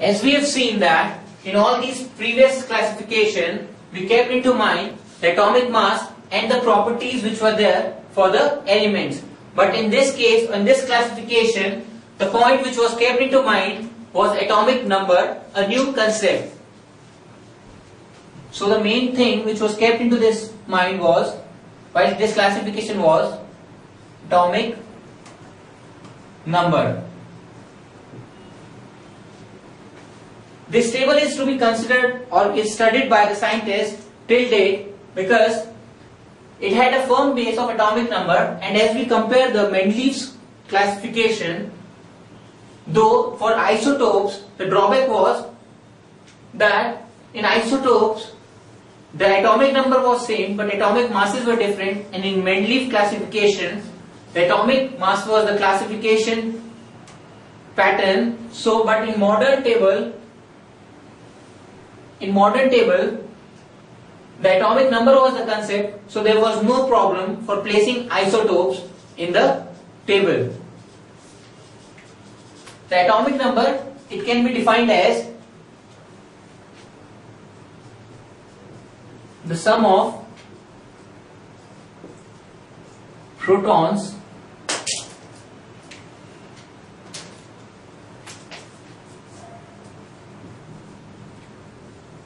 As we have seen that in all these previous classification, we kept into mind the atomic mass and the properties which were there for the elements. But in this case, in this classification, the point which was kept into mind was atomic number, a new concept. So the main thing which was kept into this mind was, while this classification was atomic number. This table is to be considered or is studied by the scientists till date because it had a firm base of atomic number, and as we compare the Mendeleev's classification, though for isotopes the drawback was that in isotopes the atomic number was same but atomic masses were different, and in Mendeleev classification the atomic mass was the classification pattern. So but in modern table the atomic number was the concept, so there was no problem for placing isotopes in the table. The atomic number, it can be defined as the sum of protons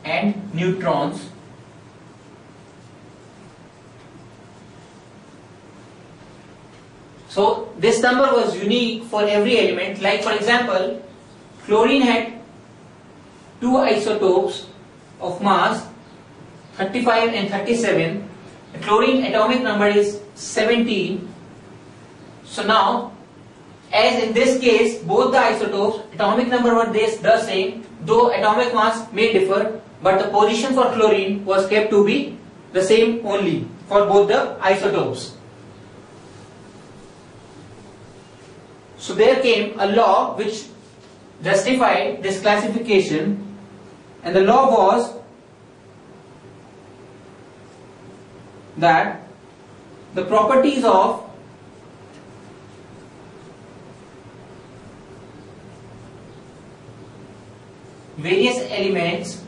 and neutrons . So this number was unique for every element. Like for example, chlorine had two isotopes of mass 35 and 37. The chlorine atomic number is 17. So now, as in this case, both the isotopes atomic number were the same, though atomic mass may differ, but the position for chlorine was kept to be the same only for both the isotopes. So there came a law which justified this classification, and the law was that the properties of various elements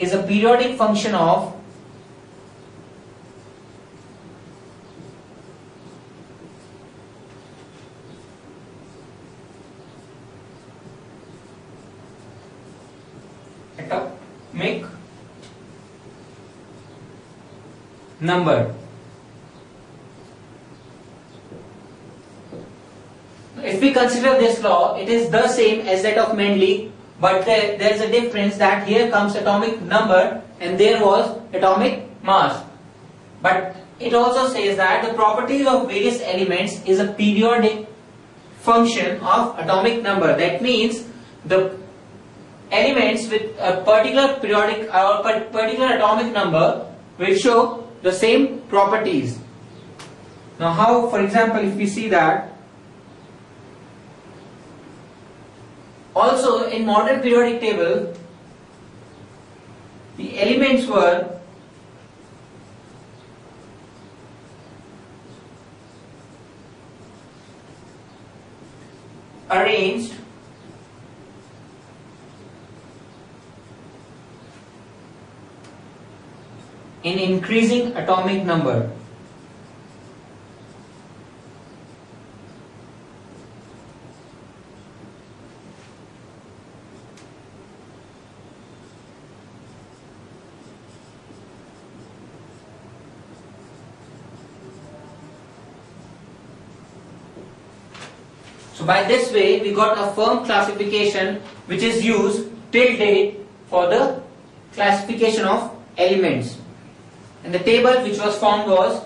is a periodic function of atomic number. If we consider this law, it is the same as that of Mendeleev. But there is a difference that here comes atomic number and there was atomic mass. But it also says that the properties of various elements is a periodic function of atomic number. That means the elements with a particular periodic or particular atomic number will show the same properties. Now how, for example, if we see that, also in modern periodic table, the elements were arranged in increasing atomic number. So by this way we got a firm classification which is used till date for the classification of elements. And the table which was formed was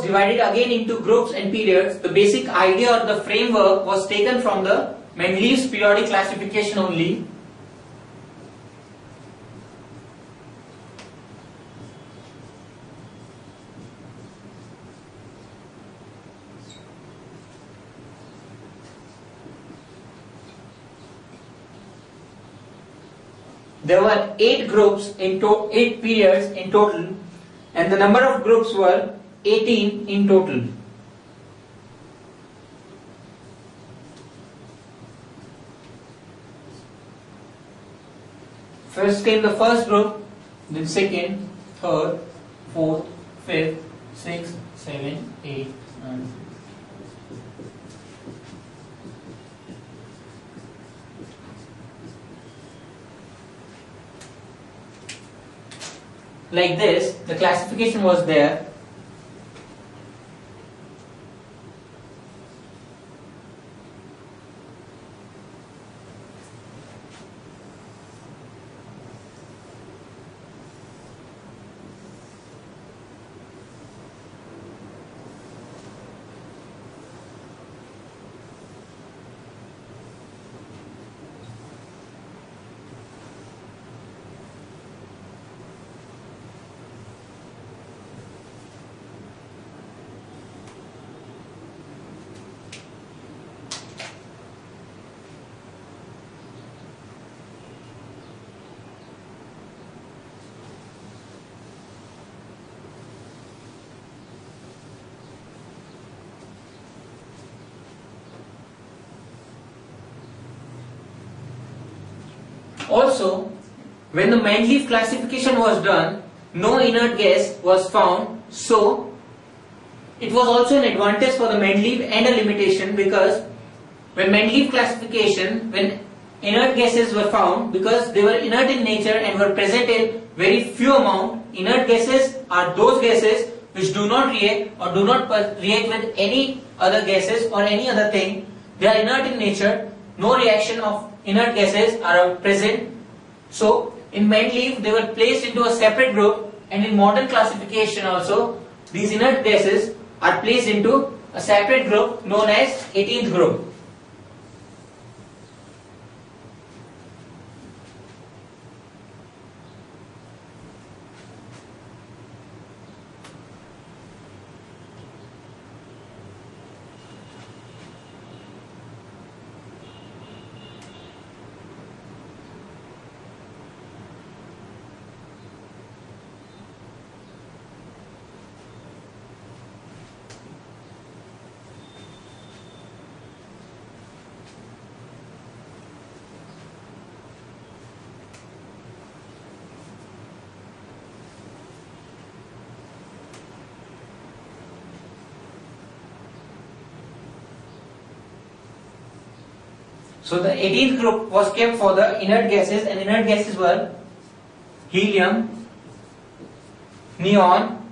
divided again into groups and periods. The basic idea or the framework was taken from the Mendeleev's periodic classification only. There were 8 groups in 8 periods in total, and the number of groups were 18 in total. First came the first group, then second, third, fourth, fifth, sixth, seventh, eighth, and like this, the classification was there. Also, when the Mendeleev classification was done, no inert gas was found, so it was also an advantage for the Mendeleev and a limitation, because when Mendeleev classification, when inert gases were found, because they were inert in nature and were present in very few amount, inert gases are those gases which do not react or do not react with any other gases or any other thing. They are inert in nature, no reaction of inert gases are present. So in Mendeleev they were placed into a separate group, and in modern classification also these inert gases are placed into a separate group known as 18th group. So the 18th group was kept for the inert gases, and inert gases were helium, neon,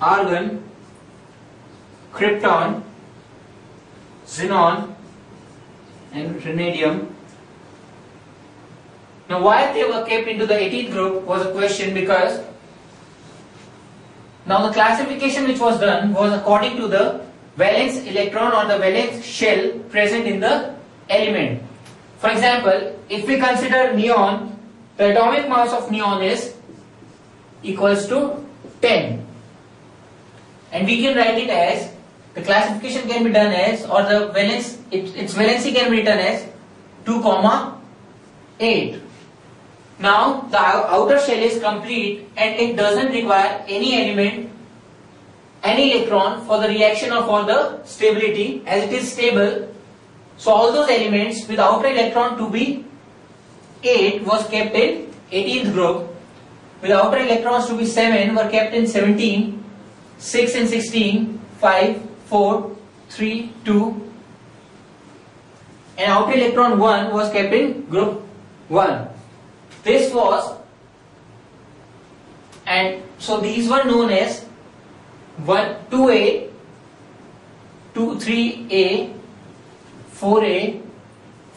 argon, krypton, xenon and vanadium. Now why they were kept into the 18th group was a question, because now the classification which was done was according to the valence electron or the valence shell present in the element. For example, if we consider neon, the atomic mass of neon is equals to 10, and we can write it as, the classification can be done as, or the valence, its valency can be written as 2,8. Now the outer shell is complete and it doesn't require any element, any electron for the reaction or for the stability, as it is stable. So all those elements with outer electron to be 8 was kept in 18th group, with outer electrons to be 7 were kept in 17, 6 and 16, 5, 4, 3, 2, and outer electron 1 was kept in group 1. This was, and so these were known as 1, 2A, 2, 3A, 4A,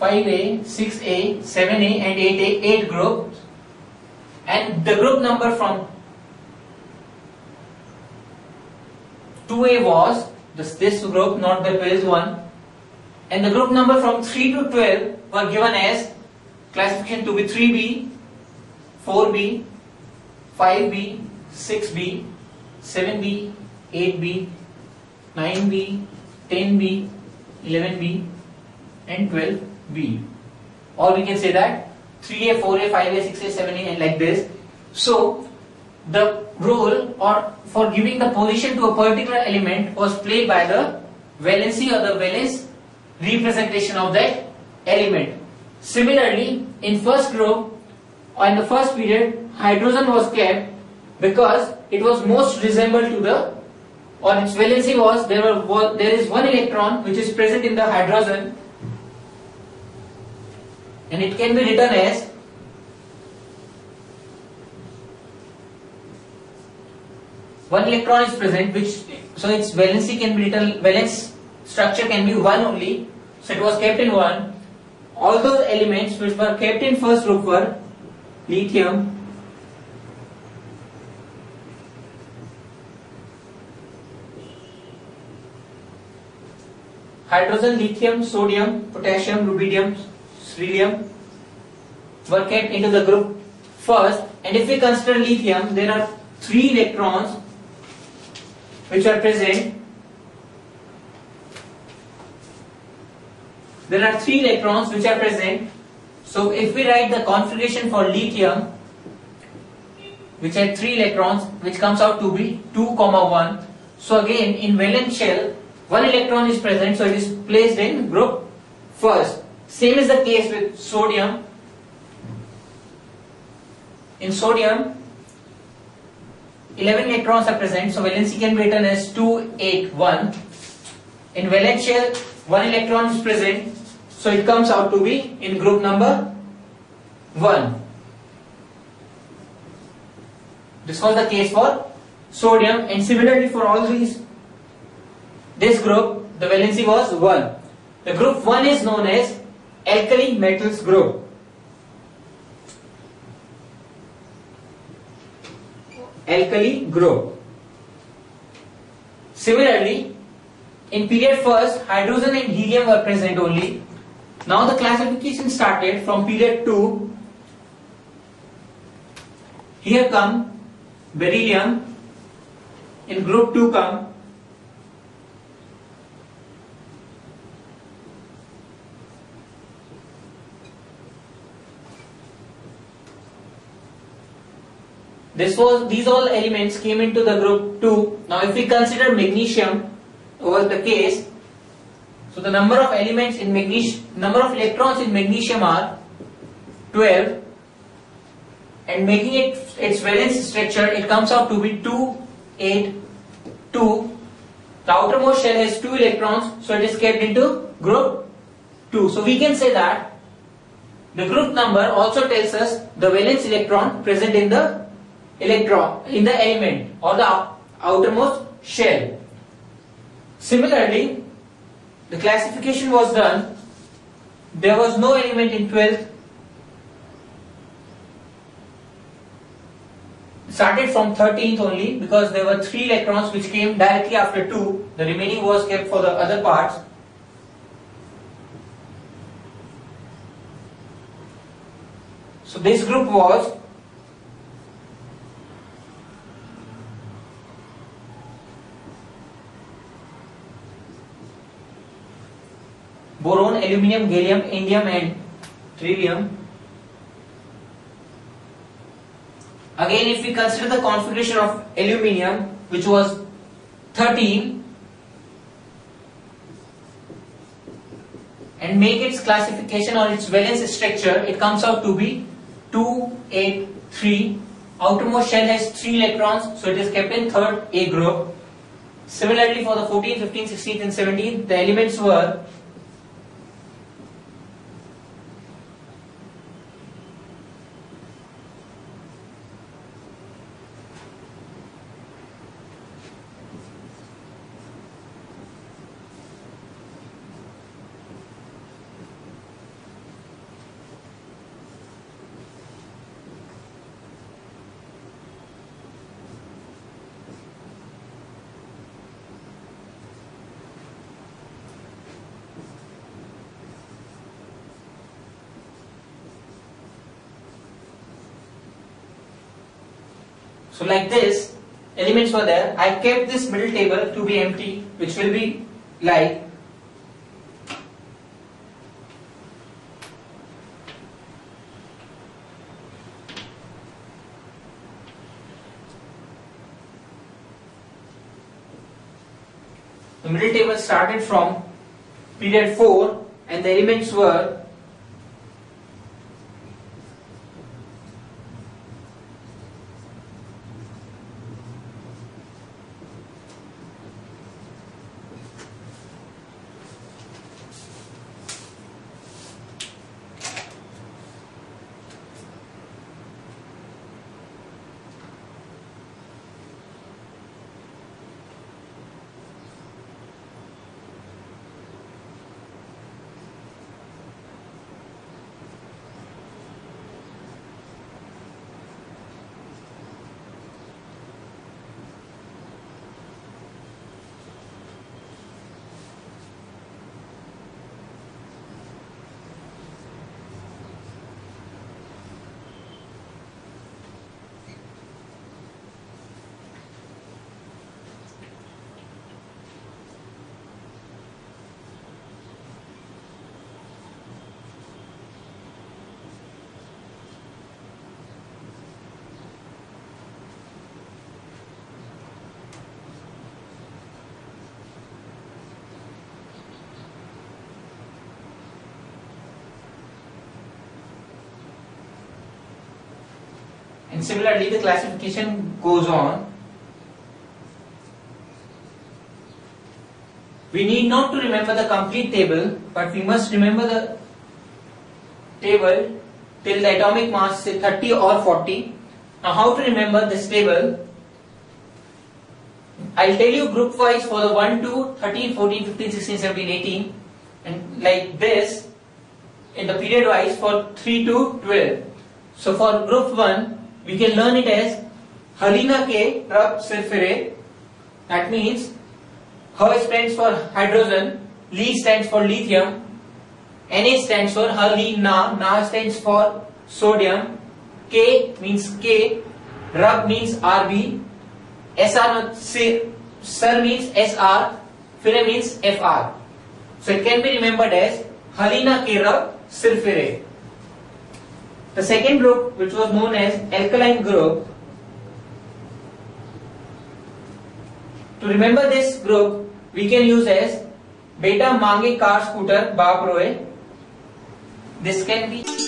5A, 6A, 7A and 8A, 8 groups, and the group number from 2A was this group, not the previous one, and the group number from 3 to 12 were given as classification to be 3B, 4B, 5B, 6B, 7B, 8B, 9B, 10B, 11B and 12B. or we can say that 3A, 4A, 5A, 6A, 7A, and like this. So the role or for giving the position to a particular element was played by the valency or the valence representation of that element. Similarly, in first group or in the first period, hydrogen was kept because it was most resembled to the, or its valency was, there is one electron which is present in the hydrogen, and it can be written as one electron is present, which, so its valency can be written, valence structure can be one only, so it was kept in one. All those elements which were kept in first group were lithium, hydrogen, lithium, sodium, potassium, rubidium, beryllium were kept into the group first. And if we consider lithium, there are 3 electrons which are present. So if we write the configuration for lithium, which had 3 electrons, which comes out to be 2, 1. So again, in valence shell, 1 electron is present, so it is placed in group first. Same is the case with sodium. In sodium, 11 electrons are present, so valency can be written as 2, 8, 1. In valence shell, 1 electron is present, so it comes out to be in group number 1. This was the case for sodium, and similarly for all these, this group, the valency was 1. The group 1 is known as alkali metals group. Similarly, in period first, hydrogen and helium were present only. Now the classification started from period 2. Here come beryllium. In group 2 come these all elements came into the group 2. Now if we consider magnesium over the case, so the number of elements in magnesium, number of electrons in magnesium are 12, and making it its valence structure, it comes out to be 2, 8, 2. The outermost shell has 2 electrons, so it is kept into group 2. So we can say that the group number also tells us the valence electron present in the element or the outermost shell. Similarly, the classification was done. There was no element in 12th. Started from 13th only, because there were 3 electrons which came directly after 2. The remaining was kept for the other parts. So this group was boron, aluminum, gallium, indium, and trillium. Again, if we consider the configuration of aluminum, which was 13, and make its classification or its valence structure, it comes out to be 2, 8, 3. Outermost shell has 3 electrons, so it is kept in 3rd A group. Similarly, for the 14th, 15th, 16th, and 17th, the elements were so like this, elements were there. I kept this middle table to be empty, which will be like The middle table started from period 4 and the elements were and similarly the classification goes on. We need not to remember the complete table, but we must remember the table till the atomic mass, say 30 or 40. Now how to remember this table? I will tell you group wise for the 1, 2, 13, 14, 15, 16, 17, 18 and like this in the period wise for 3 to 12. So for group 1 we can learn it as Helena K. Rupp Sulfure. That means H stands for hydrogen, Li stands for lithium, Na stands for Helena, Na stands for sodium, K means K, Rupp means Rb, Sir means Sr, Fire means Fr. So it can be remembered as Helena K. Rupp Sulfure. The second group, which was known as alkaline group, to remember this group we can use as beta mange car scooter baap roe. This can be